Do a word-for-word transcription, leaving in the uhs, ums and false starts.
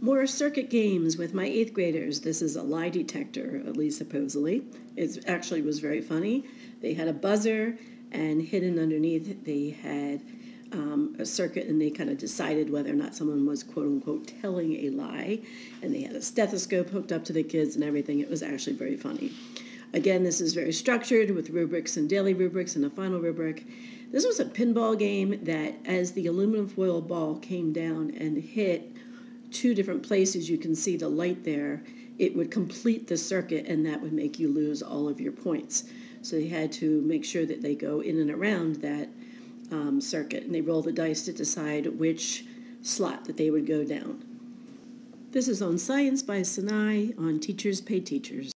More circuit games with my eighth graders. This is a lie detector, at least supposedly. It actually was very funny. They had a buzzer, and hidden underneath they had um, a circuit, and they kind of decided whether or not someone was quote-unquote telling a lie. And they had a stethoscope hooked up to the kids and everything. It was actually very funny. Again, this is very structured with rubrics and daily rubrics and a final rubric. This was a pinball game that as the aluminum foil ball came down and hit two different places, you can see the light there, it would complete the circuit, and that would make you lose all of your points. So they had to make sure that they go in and around that um, circuit, and they roll the dice to decide which slot that they would go down. This is on Science by Sinai on Teachers Pay Teachers.